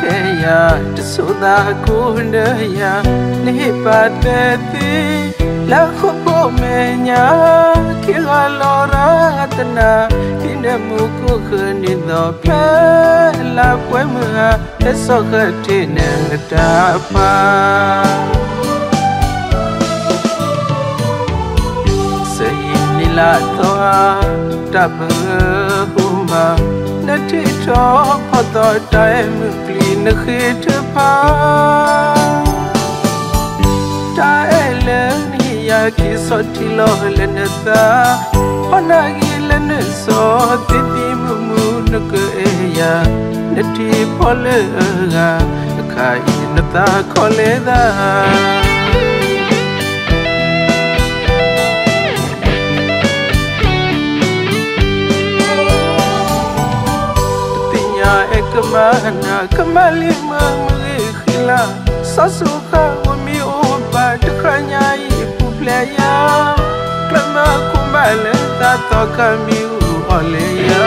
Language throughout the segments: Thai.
Teya, Suda Kundaya, Nipateti, La Hopomena, Kilaloratana, Kinemukuhunido, La Puemua, the soccer dinner tapa.ละตัวดับเบิลหูมานาทีทอพอต่อใจมือกลีนคือเธอพาใจเล่นที่อยากกินสดที่ล้อเล่นตาพอนากิเล่นสดที่ตีมือมือนึกเอียนาทีพอเลิกขายนาตาขอเลดาKamana, kamali mangmehila, sasuka wami oba dekanya ibu playa, klama kumbale tato kami uoleya,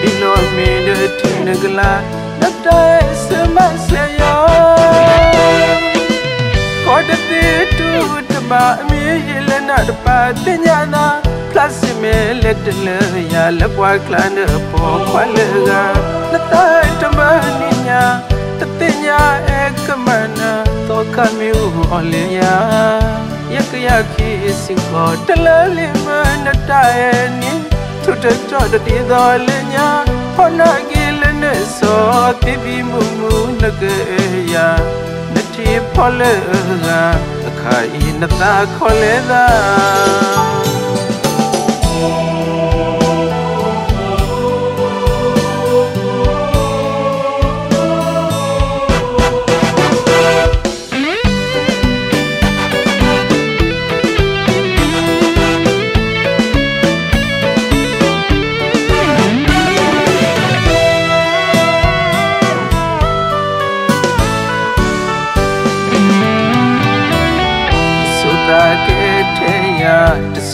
dinomine tinegla, nada esmasaya, kodeti tu teba mihile nadpa tinyana, plasime ledleya lepwa klane popalega.นัตาจำบันนิยาตัดติญาเอกมันนะตอกามิวอเลญายักยาคีสิงห์ตะเลลิมันนัตาเอนิทุเดจอดติดอเลญาพอนากิเลนโซติบิมุมุนกเอยานัทีพอเลราขายนัตาคอเลดา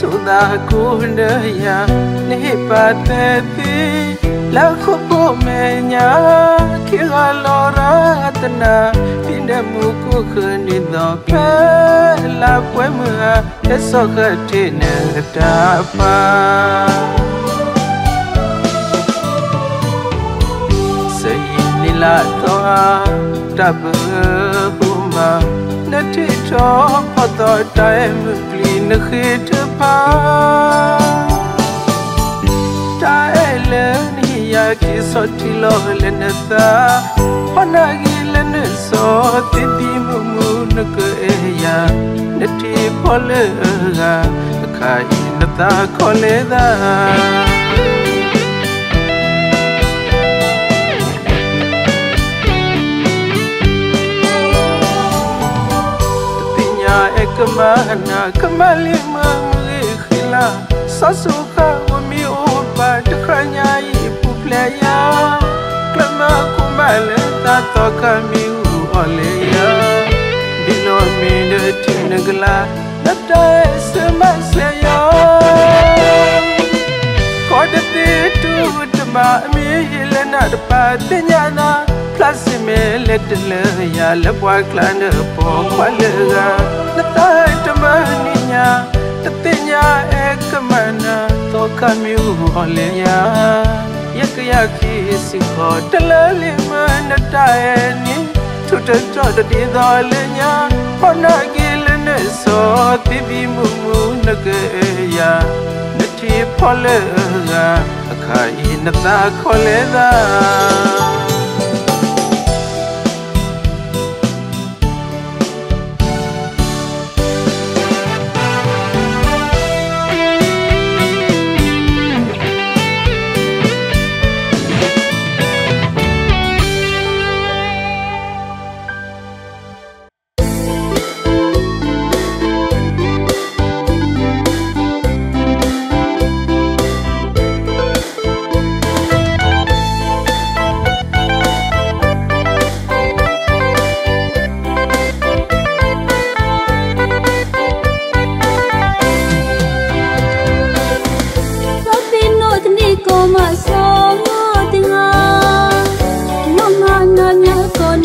สุดากูเดียนิปาเตติแล้วขบเมียคิลาลอราตนาพินเดมุกุคืนนิดอเพลาเวมือเอสโกติเนตาปาเสียงนิลาตัวดับบูมานาทีทอพอต่อใจมือกลีนคือเธอพาใจเล่นที่อยากกินสดที่ล้อเล่นตาพอนากิเล่นสดที่ตีมือมือนึกเอียนาทีพอเลิกขายน้ำตาคอเลดาKamana, kamali mangmehila, sasuka wami oba dekanya ibu playa, klama kumbale tato kami uoleya, dinomine tinegla, nada esmasaya, kodeti tu teba mihile nadpa tinyana, plasime ledleya lepwa klane popalega.ตาจำบันนิยาตัดติญาเอกมันนะตอกามิวอเลญายักยาคีสิงห์ตะเลลิมันนัตาเอนิทุเดจอดติดอเลญาพอนากิเลนโซติบิมุมุนกเอยานาทีพอเลราขายนัตาคอเลดา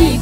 Did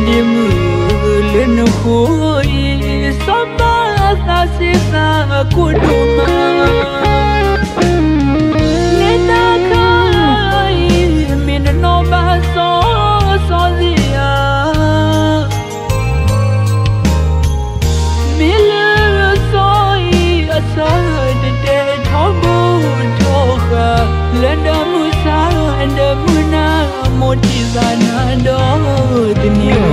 you move in a hurry? kasihna aku cuma kita kai minno baso solia milu soi asad de thamu thoka lendamu sa endamu na motizana do dunia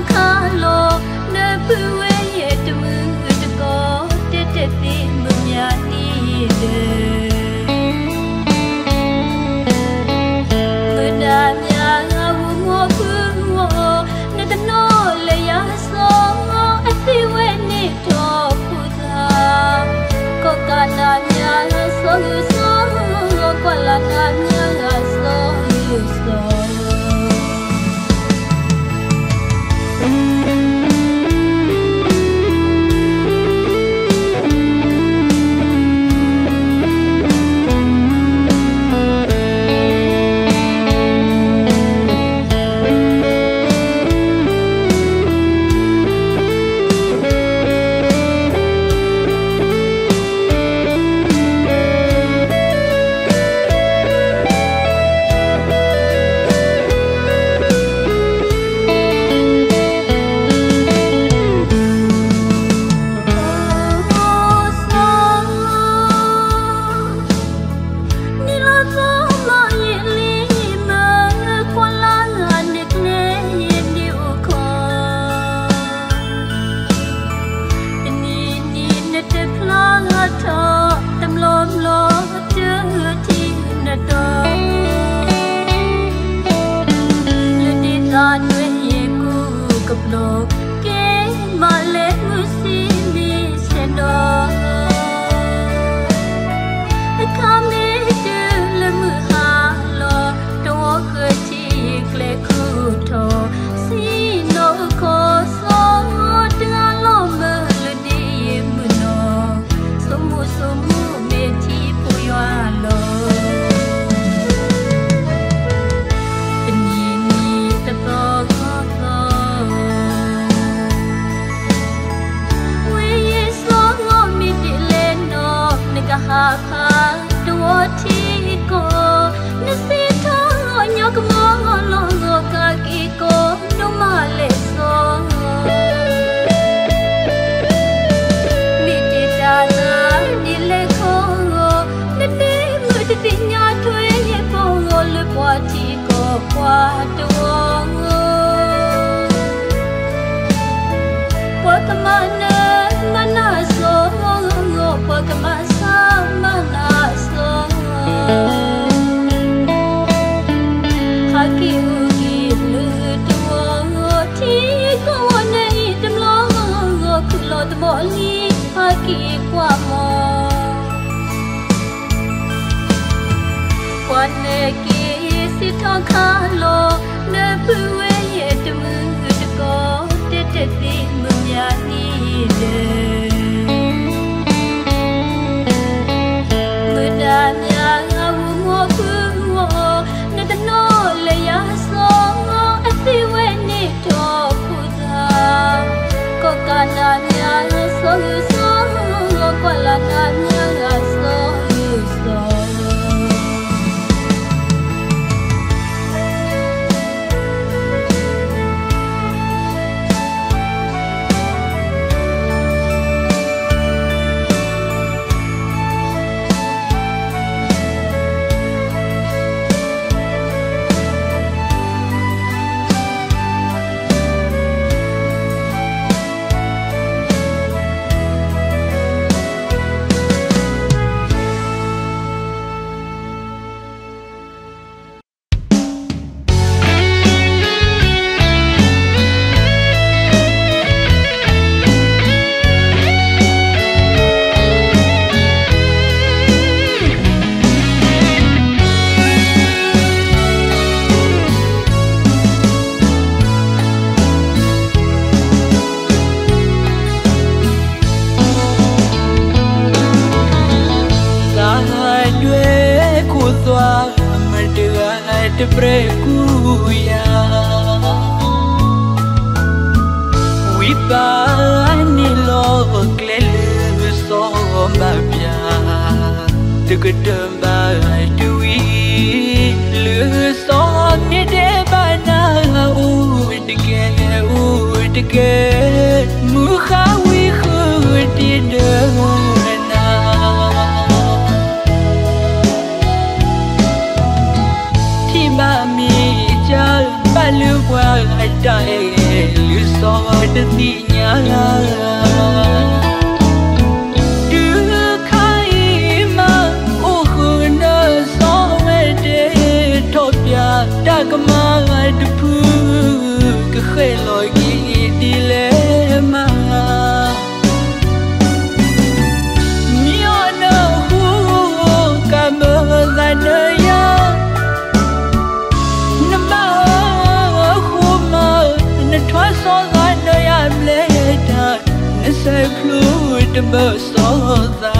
ใจ lu sodatinya dukai ma ohna somede topya takma dupu ke khelogi dilema niona hu kamazana The most of that.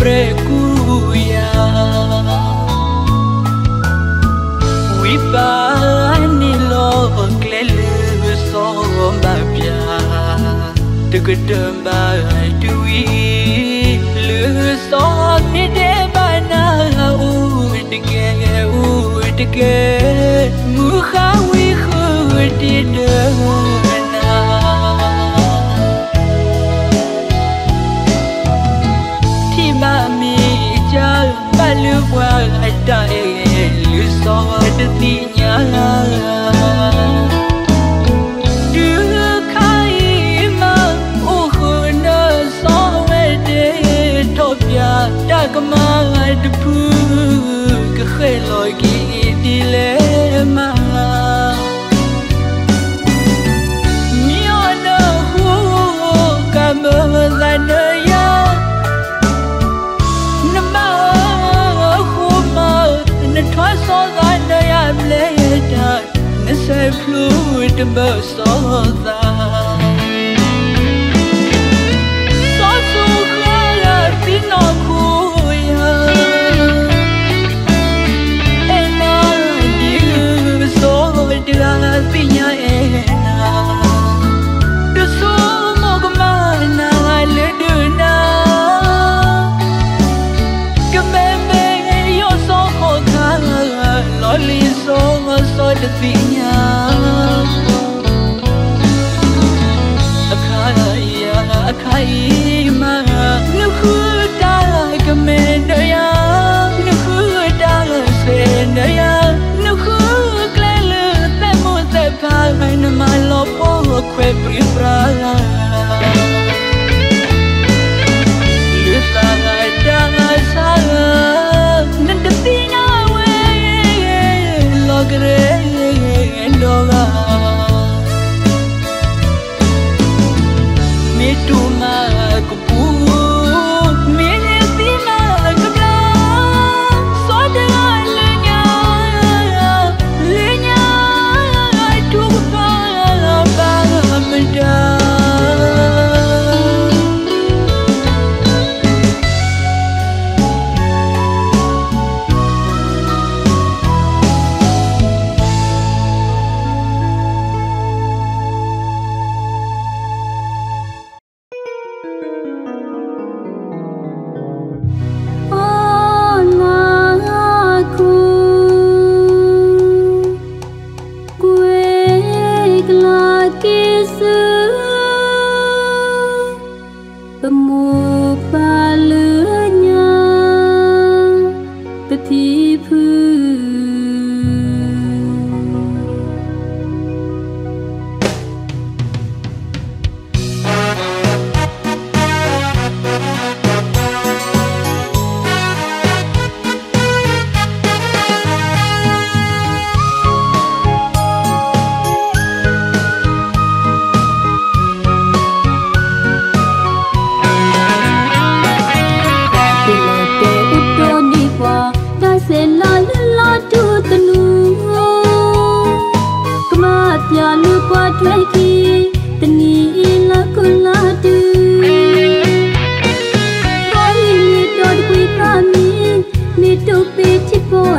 Prekuya wipani lo klelu so mabya tugdamba dui lu so ni de bana u dege mu khawi khudi de The most of that. So clear, Pinocuya. And I knew so the last Pina. The soul of man, I let you know. Come back, your soul, Lolly, so much of the Pina.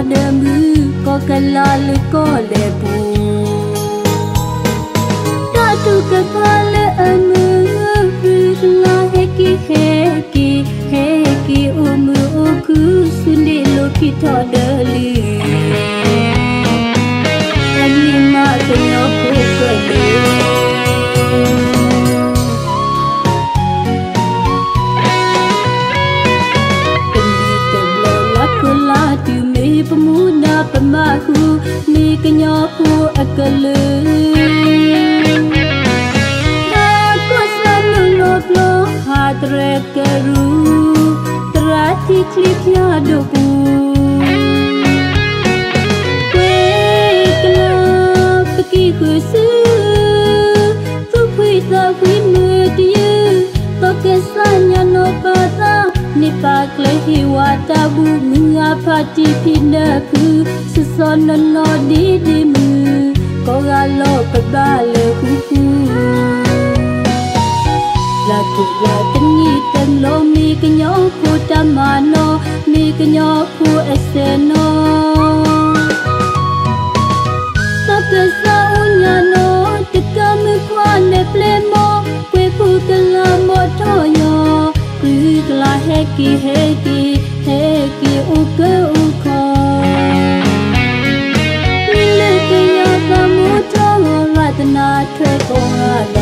เดิมหรือก็กะลาหรือก็เลปูถ้าถูกกะกะเลอมือหรือกลาเฮกิเฮกิเฮกิอุมืออุกุสุนิโลกิทอเดลีอันนี้มาเป็นโอคุกะเดปมูนาปมาคูมีกะยอคูอะกะลือดากุสะนุโลปโลหาตเรกะรูตราทิคลิกยาดกูเวกะลาปะกีคูซูทุกคุยตาคุยมือดิยูตอกะสะญาโนปะตานิปากเลหิวาตาบุมืออาพาติพินาคือสุสนนอดีดีมือก็งาโลกบาเลหูหูลากุลาตันยีตันโลมีกะยอคูตามาโนมีกะยอคูเอเซโนสัพเพสะอุญญาโนตะกะมือควาเนเปลโมเวภูกะลาโมทอยอคือกลาเฮกิเฮกิเฮกิอุกอุคอวิเลกยาสมุทรรัตนาเทโกหาโล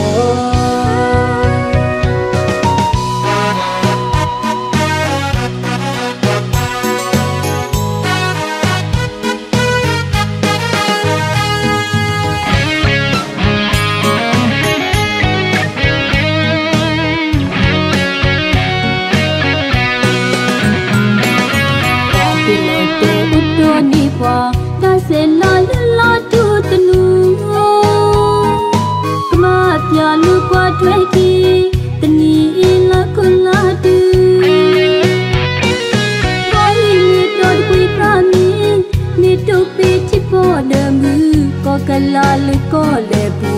กะลาหรือก็เลปู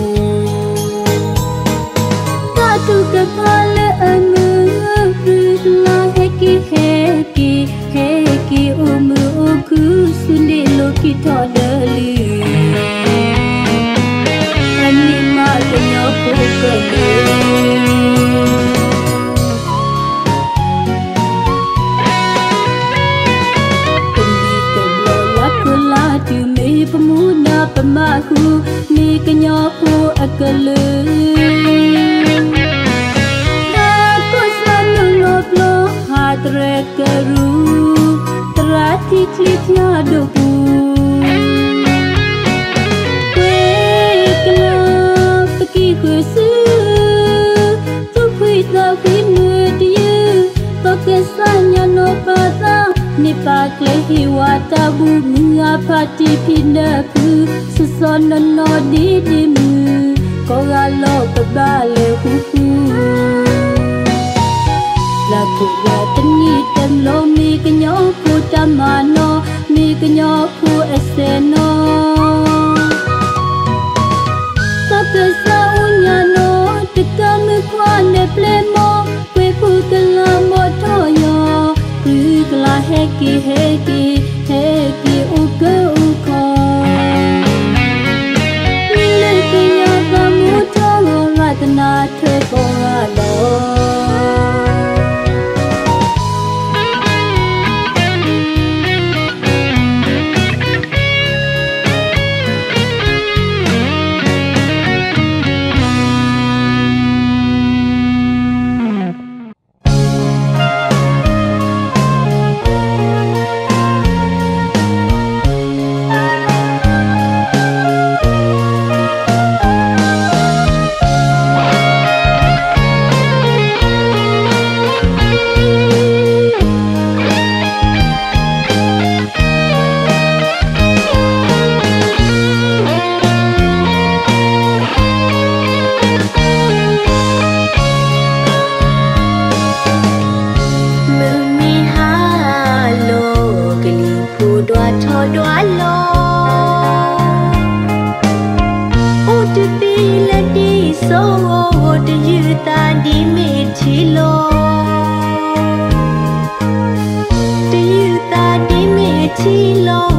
ถ้าถูกกะกะเลอมือหรือกลาเฮกิเฮกิเฮกิอุมืออุกุสุนิโลกิทอเดลีอันนี้มาเป็นโอคุกะเดปมูนาปมาคูมีกะยอคูอะกะลือดากุสะนุโลปโลหาตเรกะรูตราทิคลิกยาดกูเวกะลาปะกีคูซูทุกคุยตาคุยมือดิยูตอกะสะญาโนปะตานิปากเลหิวาตาบุมืออาพาติพินาคือสุสนนอดีดีมือก็งาโลกบาเลหูหูลากุลาตันยีตันโลมีกะยอคูตามาโนมีกะยอคูเอเซโนสัพเพสะอุญญาโนตะกะมือควาเนเปลโมเวภูกะลาโมทอยอคือกลาเฮกิเฮกิเฮกิอุกอุคอวิเลกยาสมุทรรัตนาเทโกหาโล ที่ลอง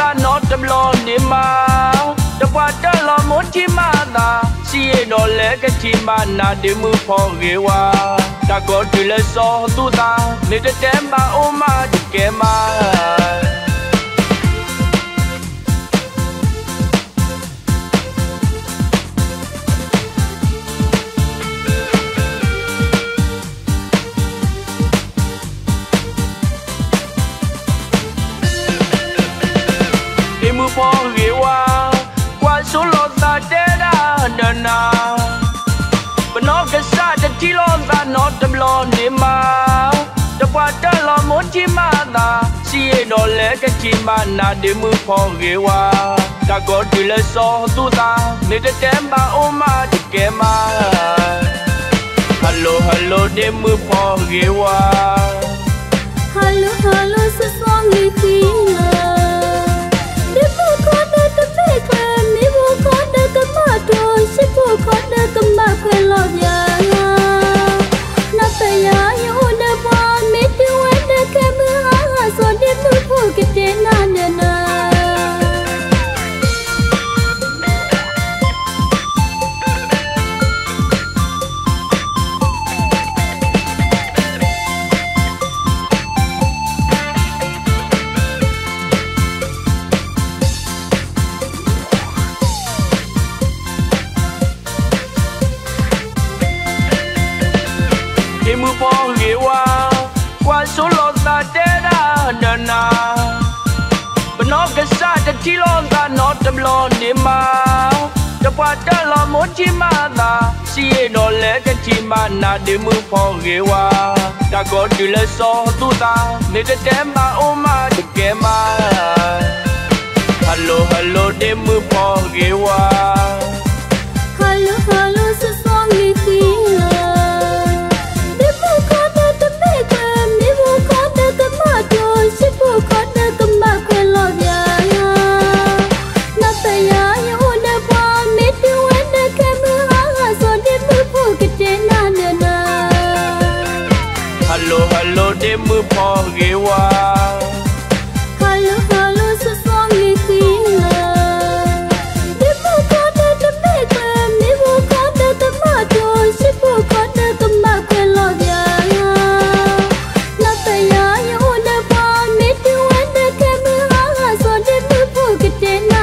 การนอนจำลองนี่มาแต่ว่าเดินลองหมดที่มา na si no le ke chi ma na de mu pho ge wa ta ko tu le so tu ta ni de tem ba o ma de ke maพอเรียกว่าความสุขล้นตาเด็ดเดินหน้าบนนกกระซาจะที่ล้นตาโนดจำลองนี่มาจะกว่าจะลองมุดที่มาตาซีโนเล็กก็ที่มาหน้าเดี๋ยวมือพอเรียกว่าถ้าก็ถือเลยโซ่ตัวตาไม่ได้เต็มบ้าโอมาจะเก็บมาฮัลโหลฮัลโหลเดี๋ยวมือพอเรียกว่าฮัลโหลฮัลโหลสุดสองดีที่ที่มือพอเรียกว่าความสุขล้นตาเด็ดเดินหน้าบนนกกระซาจะที่ล้นตาโนดจำลองนี่มาจะกว่าจะลองมุดที่มาตาซีโนเล็กก็ที่มาหน้าที่มือพอเรียกว่าถ้าก็ถือเลยโซ่ตัวตาไม่ได้เต็มบ้าโอมาจะเก็บมาฮัลโหลฮัลโหลที่มือพอเรียกว่าฮัลโหลฮัลโหลสุดสองดีที่ฮัลโหลฮัลโหลเดี๋ยวมือพอเรียกว่าฮัลโหลฮัลโหลสุดสองดีที่เลยเดี๋ยวมือพอเดินจะไม่เกินเดี๋ยวมือพอเดินจะมาโดนชิบมือพอเดินจะมาเกินหลอกยานับแต่ยาอยู่ในบ้านไม่ที่วันเดินแค่มือหางส่วนเดี๋ยวมือพอเกิดเจน่า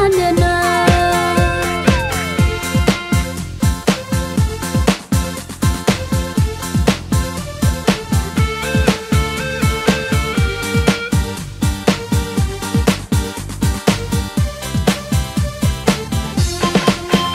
เดินหน้า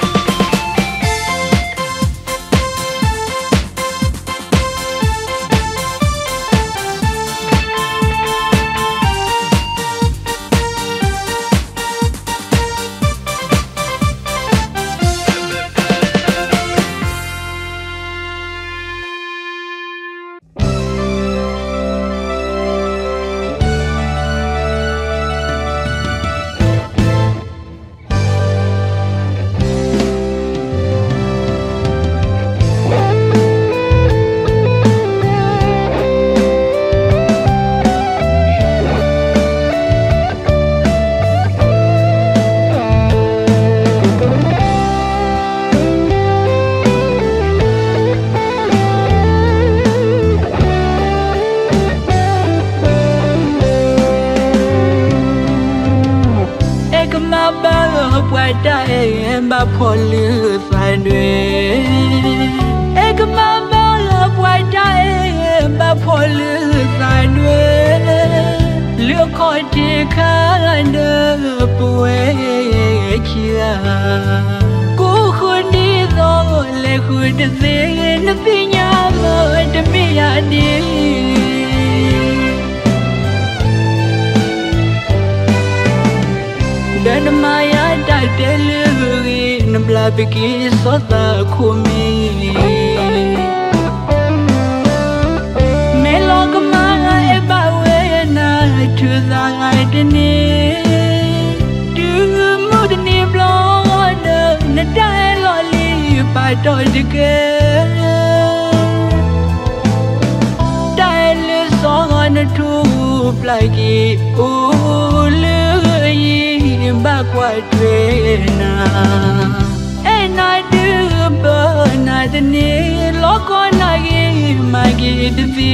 พอเลือดสายเนื้อก็มาเมาเลือดไว้ได้มาพอเลือดสายเนื้อเลือดคอยที่ข้าเนื้อป่วยเขียกูคนดีร้องเลยคุณจะเสียน้ำพี่ยาเมื่อจะไม่อยากดีเดินมาอยากได้แต่เลือดน้ำลายไปกินซอสตาคุมีไม่ลองก็มาไอ้บ่าวเอ๋ยน่าถือร่างไอ้เดนี่ดื้อมูดนี่บล้อเดินน่าได้ลอยลีไปต่อยดีเกได้เลือดสองน่าถูกปลายกีอูเลือดยิ่งบ้ากว่าเทน่า Mugi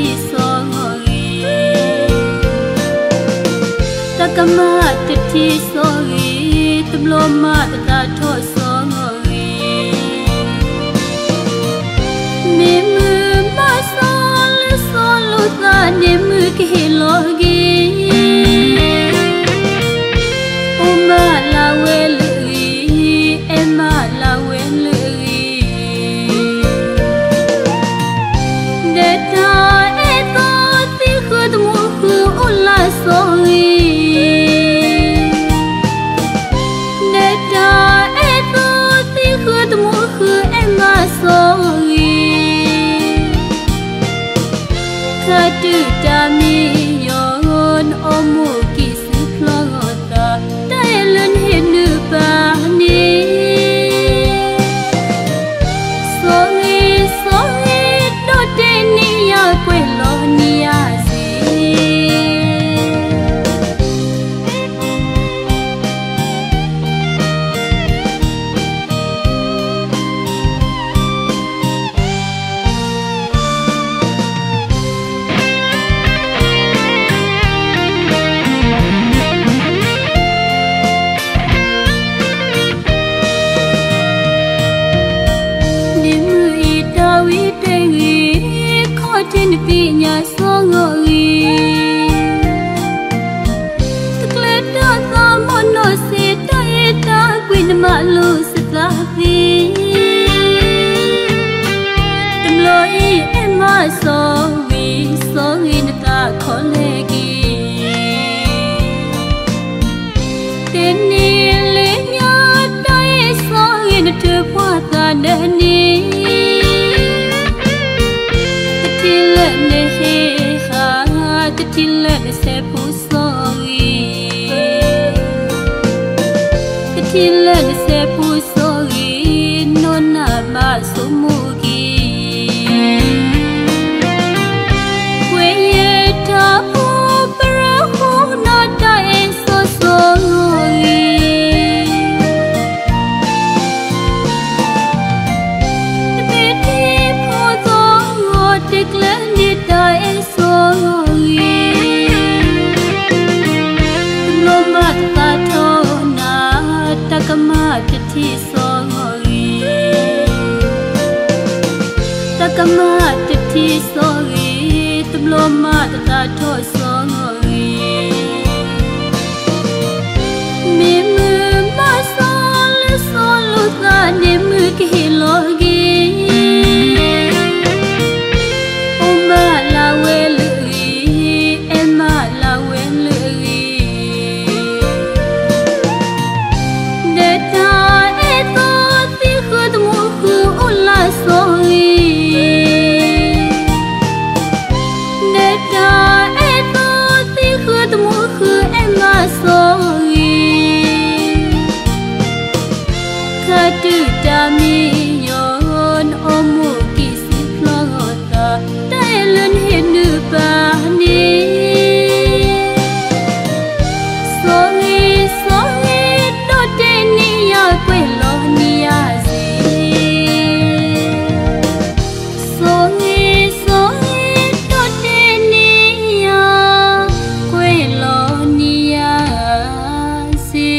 ที่ซอยตะกะมาตะที่ซอยตะโลมาตะตาทอซอยมีมือมาซอลลุตาเนมือกิโลกีโอมาลาเวลือีเอมาลาเวลืดูดามียอนอมูกิสุพลอตาได้เล่นเห็นดูปานี้สองีโดดเด่นนี่ยาเกลลอนี่ยาสี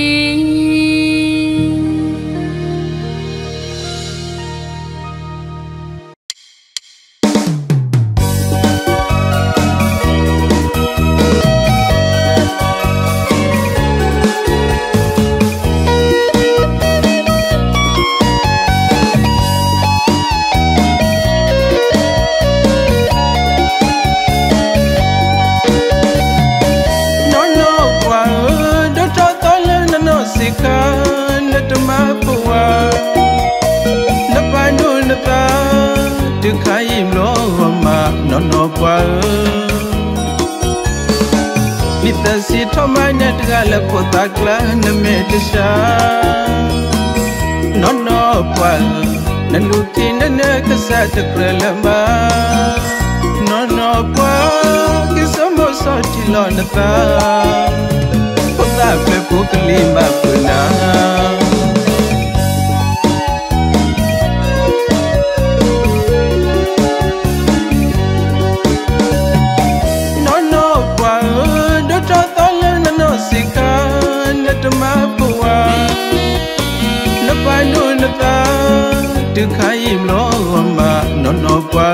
จึงใครยิ้มล้อมานอนอบกว่า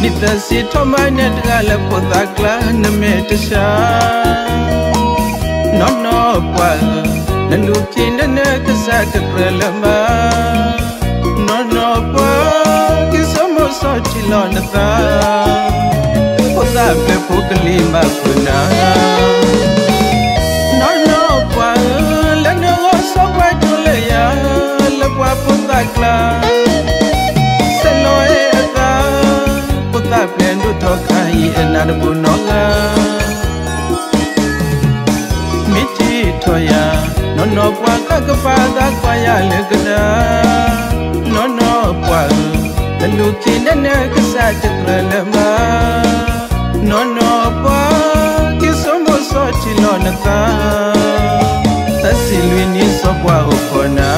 นิตาสิทอมาเนตกาลพอตากลานเมตชานอนอบกว่านันลูกที่นันกษัตริย์กระลมานอนอบกว่ากิสมสอจิลอนตาพอตาเปพกลีมาพุนานอนอบกว่าและนอสกว่าจุเลยาละกว่าพอตากลาเปลี่ยนดูทอไข่เอ็นนับบุนอกามิจิทอยานอนอกว่ากักปาตากวายาเลิกดานอนอกว่าแต่ลูกที่นั่นก็สาจักรละมานอนอกว่ากิสมบูสอจิลอนตาแต่สิลุยนิสอกว่าอุปนา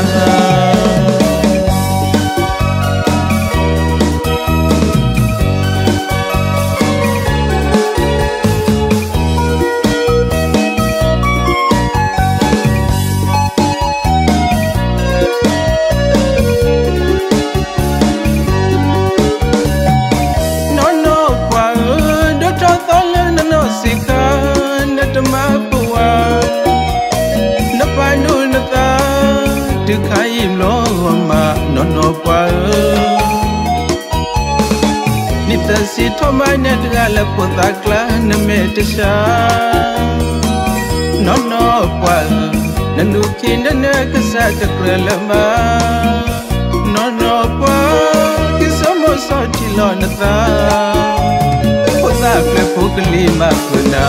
ใครล้อมานอนอบกว่านิตาสิทอมาเนตกาลพอตากลานเมตชานอนอบกว่านันลูกที่นันกษัตริย์กระลมานอนอบกว่ากิสมสอจิลอนตาพอตาเปพกลีมาพุนา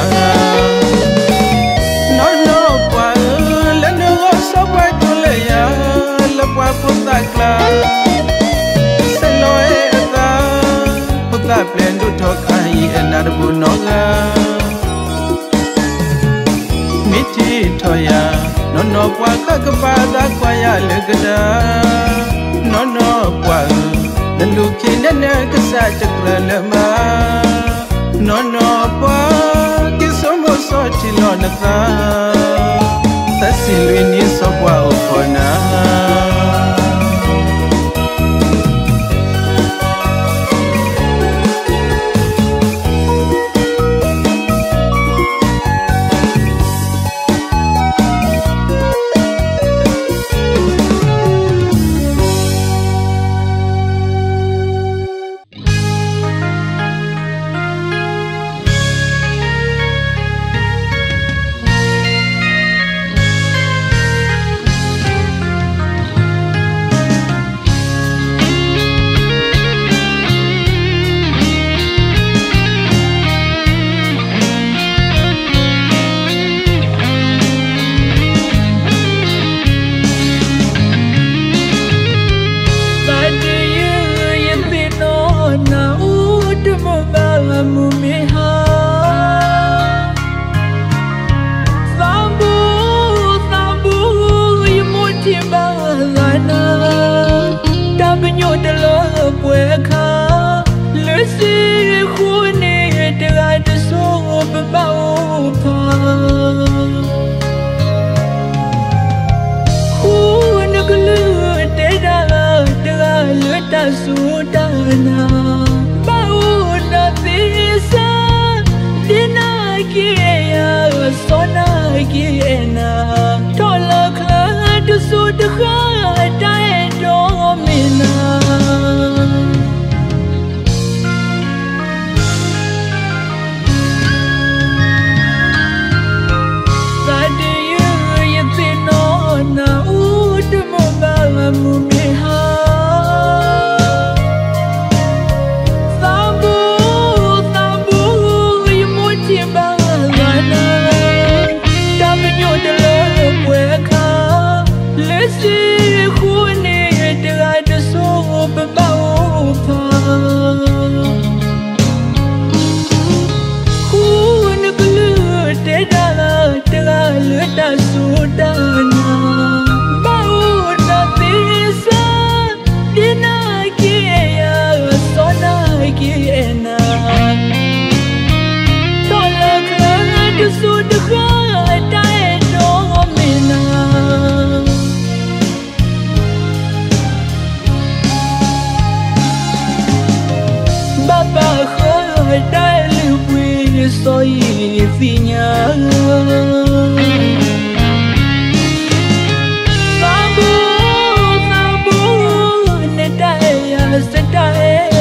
นอนอบกว่าและนอสกว่าจุเลยาละกว่าพอตากลาสลอยตาพอตาเปลี่ยนดูทอไข่เอ็นนับบุนอกามิจิทอยานอนอกว่ากักปาตากวายาเลิกดานอนอกว่านันลูกที่นันกษัตริย์จักรละมานอนอกว่ากิสมบูสอจิลอนตาแต่สิลุยนิสอกว่าอุปนา tôi vì nhớ Sabu nên đây sẽ đây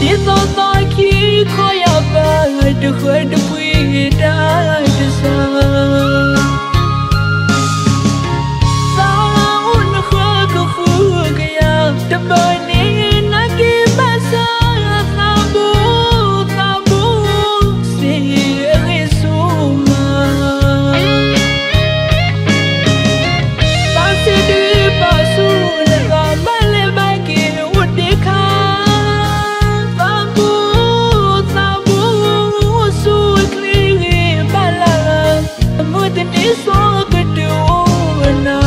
đi sau tôi khi khói về được khơi được quy đã được sao sao nó khơi cứ khứ cái áo đắp bơi nên nó kia ba sao Sabu si Isuma ta sẽ đi bao xuôi là bao lệ bao kia u đi khá It's all good to do now.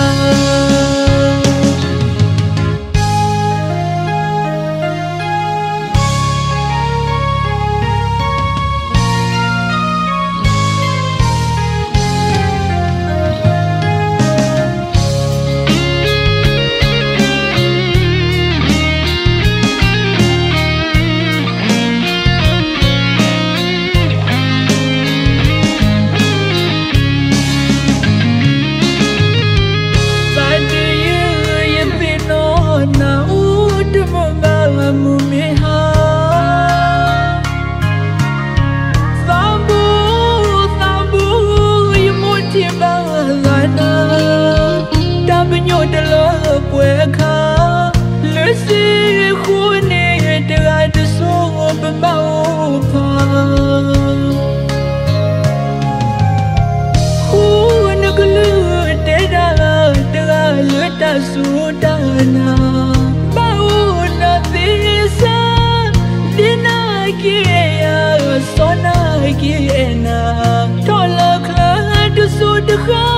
Sudana bauna visa dinakia sonakiena tolakla sudkha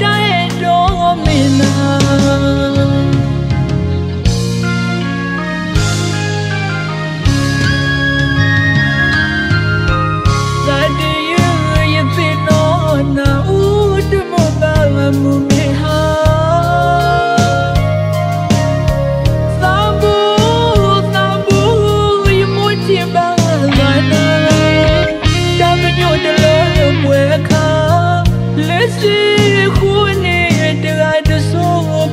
daedomina Let's see who needs to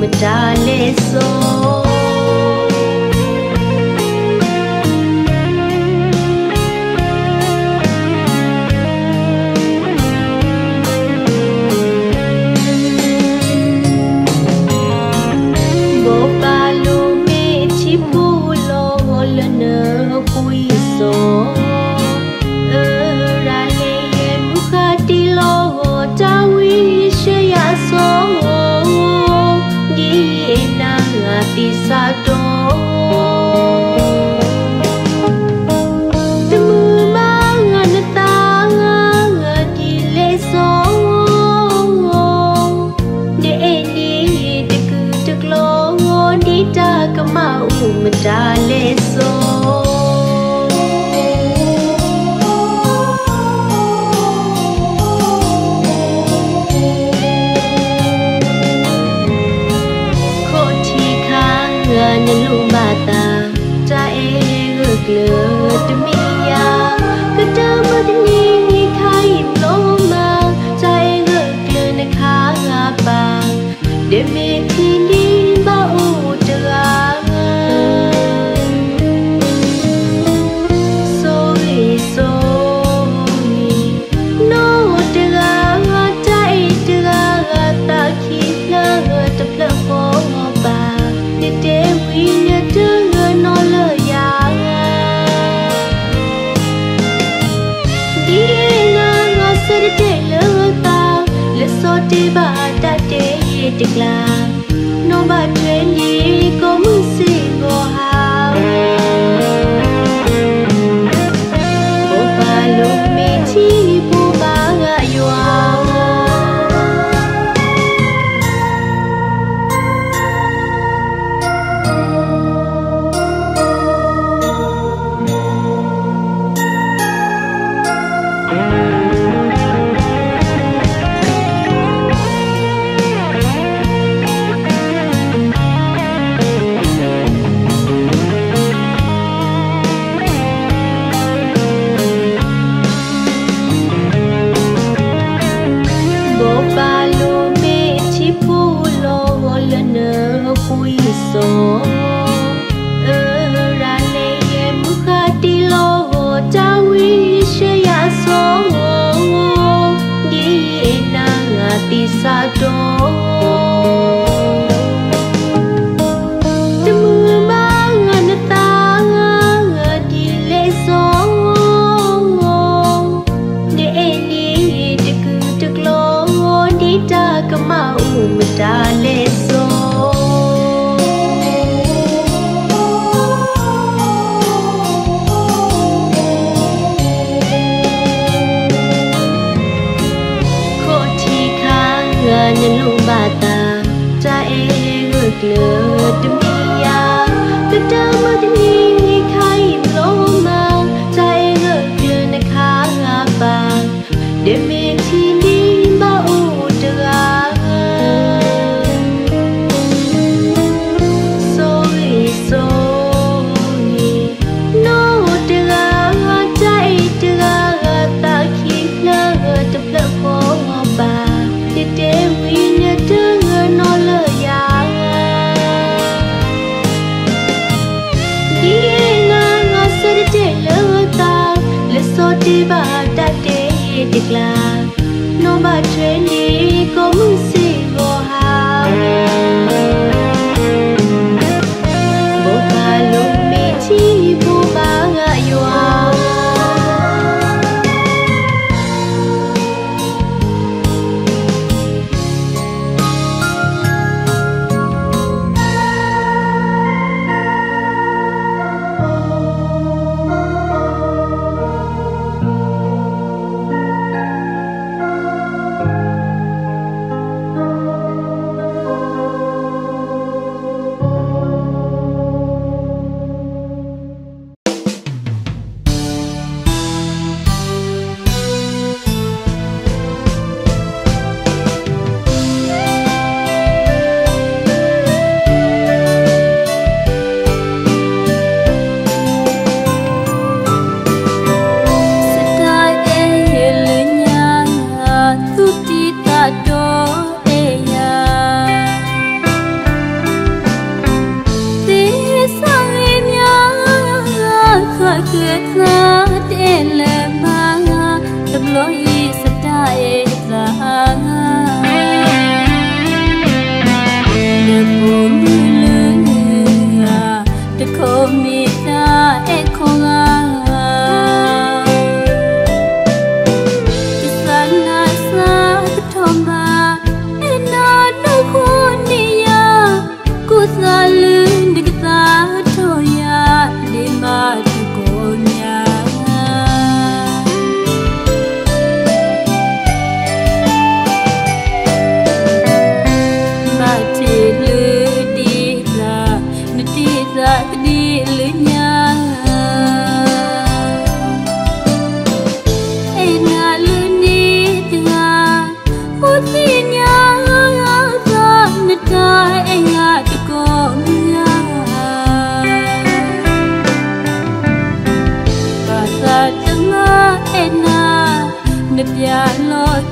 मचा ले सो।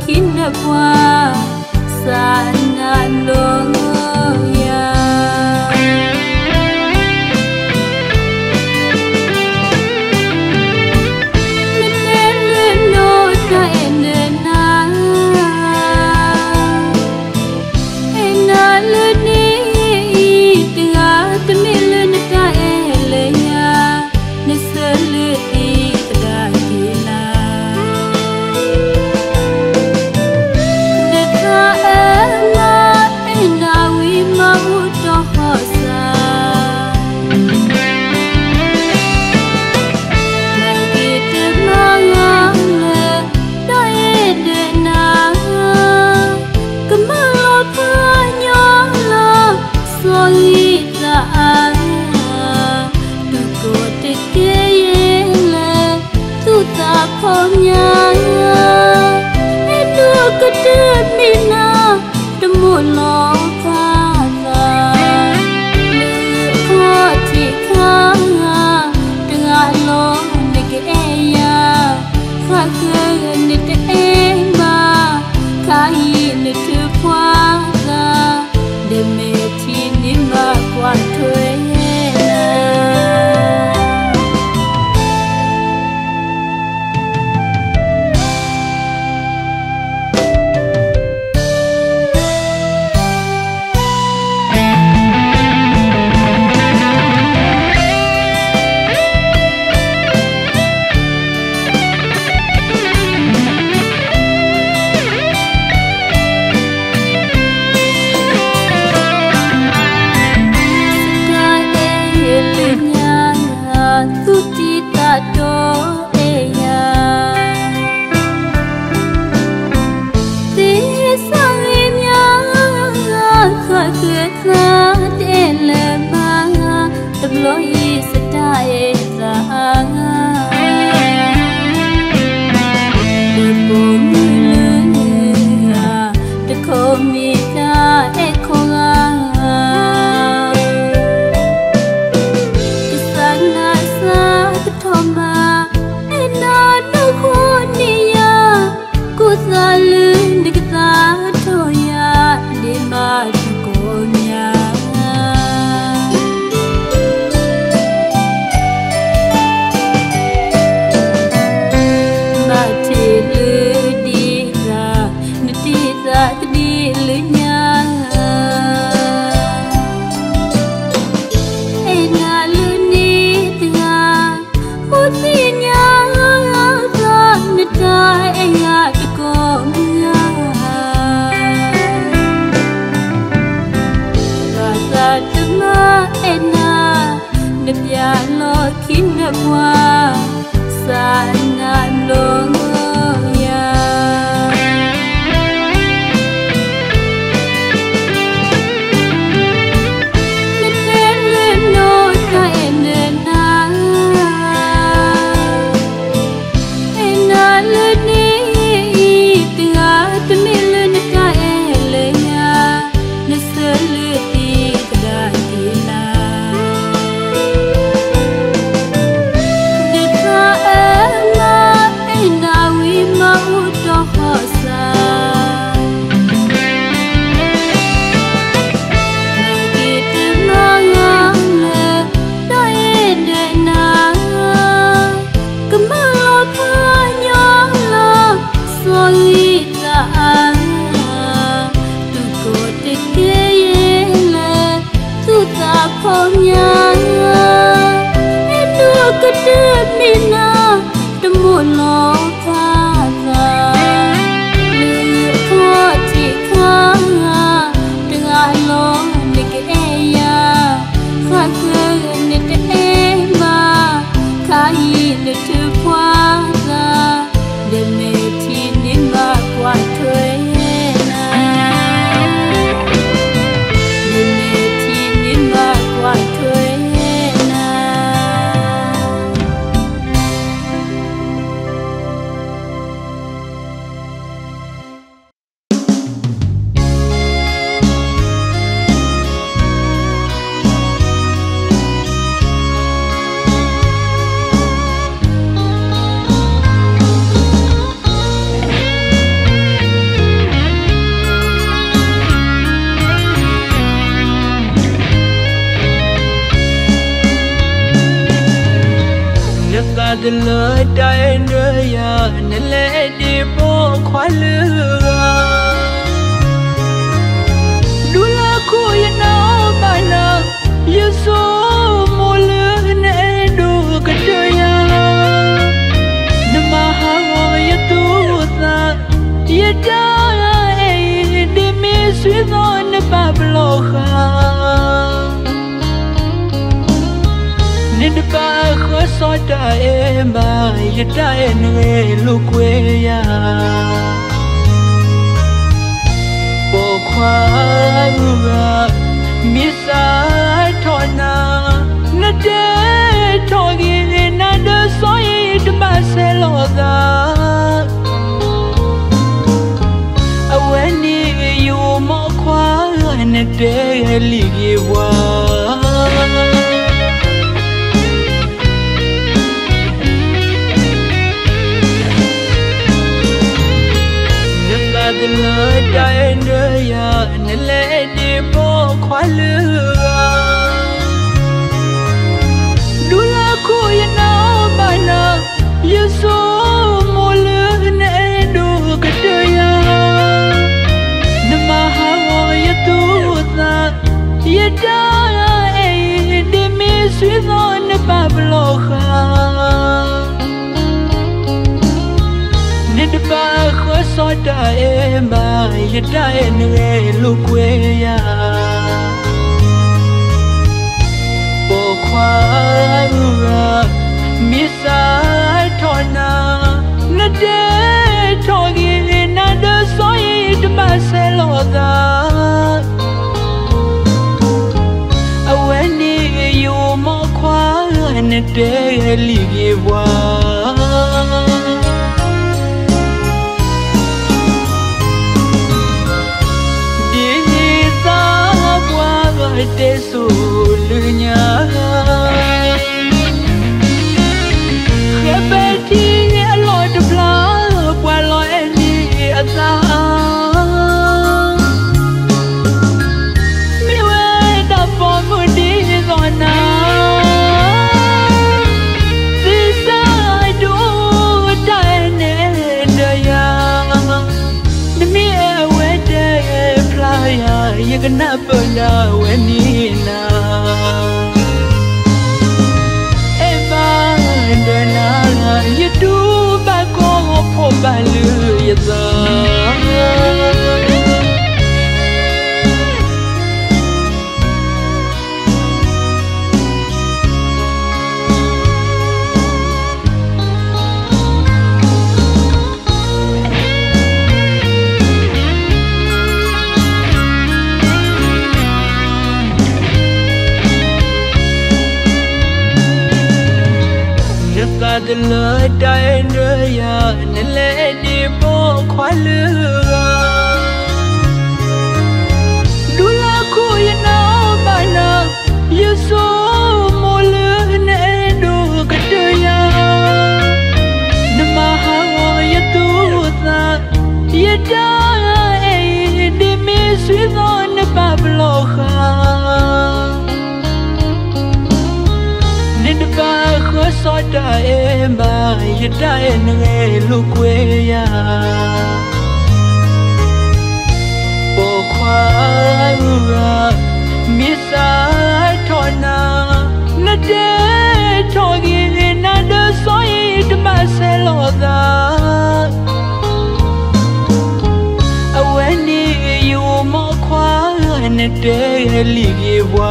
คิดนับว่าสานนานลงยาไม่เดินเดินโน้ตใจเดินนานไอ้นานเลื่อนนี้ตึงอาตมิเลื่อนใจเลยยาในเสือเลื่อนอีตกากีลา ดินเลยได้เนื้อยาในเล่ดีโบควายเลือดูแลคุยน้ำไปนะยาสูบมูเลือในดูกระเดียนมาหาอย่าตัวตายอย่าได้ดิมิสวิโนในบาบโลกนิดบ้าขอสอดได้มาอย่าได้เหนื่อยลูกเวียปกความรักมีสายทอนานาเดทอกินนาเดสอยดมาเซโลกาเอาไว้นี่อยู่มอความนาเดลิกิวาเลยได้เนื้อยาในเล่ดีโบควายเลือดูแลคุยน้ำไปนะยาสูบมูเลือในดูกระเดียนมาหาอย่าตัวตายอย่าได้ดิมิสวิโนในบาบโลกานิดบ้าขอสอดได้มาอย่าได้เหนื่อยลูกเวียปกความรักมีสายทอนานาเดทอกินนาเดสอยดมาเซโลกาเอาไว้นี่อยู่มอความนาเดลิกิวาเดสูลือญาเก็บไปที่อลอยดับลาปวดลอยนี่อาตาไม่เว้ยดับฟอมือดีรอนาสิสายดูได้เนเดียไม่มีเอเวเดพลายยังกันนับเบอร์นาเวนีนาเอ็บาเดนาอย่าดูบาโกพบบาลือยาซาเลยได้เนื้อยาในเล่ดีโบควายเลือดูแลคุยน้ำไปนะยาสูบมูเลือในดูกระเดียนมาหาอย่าตัวตายอย่าได้ดิมิสวิโนในบาบโลกาบ้าขอสอดได้มาอย่าได้เหนื่อยลูกเวียปกความรักมีสายทอนานาเดทอกินนาเดสอยดมาเซโลกาเอาไว้นี่อยู่มอความนาเดลิกิวา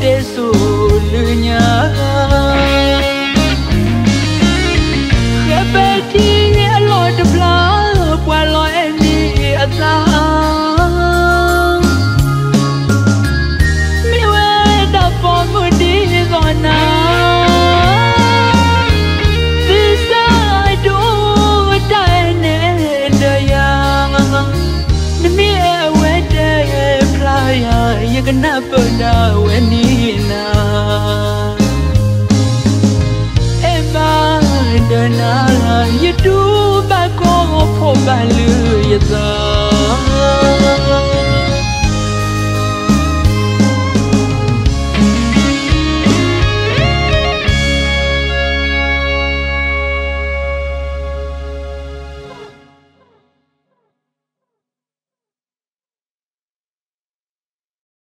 เดสู